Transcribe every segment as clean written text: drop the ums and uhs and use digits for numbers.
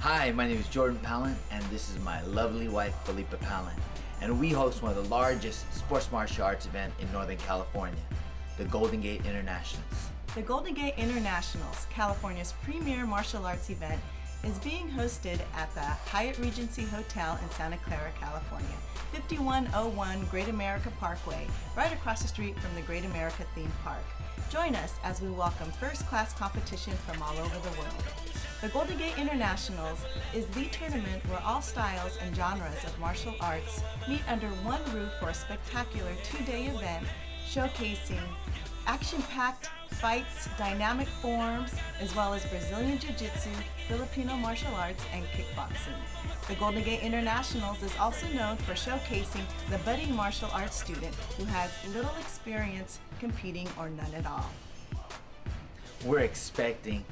Hi, my name is Jordan Pallen, and this is my lovely wife, Felipa Pallen, and we host one of the largest sports martial arts event in Northern California, the Golden Gate Internationals. The Golden Gate Internationals, California's premier martial arts event, is being hosted at the Hyatt Regency Hotel in Santa Clara, California, 5101 Great America Parkway, right across the street from the Great America Theme Park. Join us as we welcome first-class competition from all over the world. The Golden Gate Internationals is the tournament where all styles and genres of martial arts meet under one roof for a spectacular two-day event showcasing action-packed fights, dynamic forms, as well as Brazilian Jiu-Jitsu, Filipino martial arts, and kickboxing. The Golden Gate Internationals is also known for showcasing the budding martial arts student who has little experience competing or none at all. We're expecting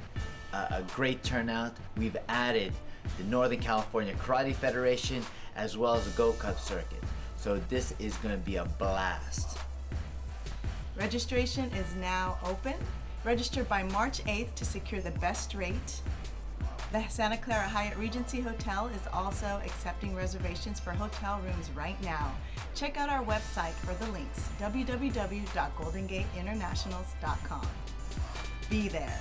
a great turnout. We've added the Northern California Karate Federation as well as the Go Cup circuit. So this is going to be a blast. Registration is now open. Register by March 8th to secure the best rate. The Santa Clara Hyatt Regency Hotel is also accepting reservations for hotel rooms right now. Check out our website for the links, www.goldengateinternationals.com. Be there.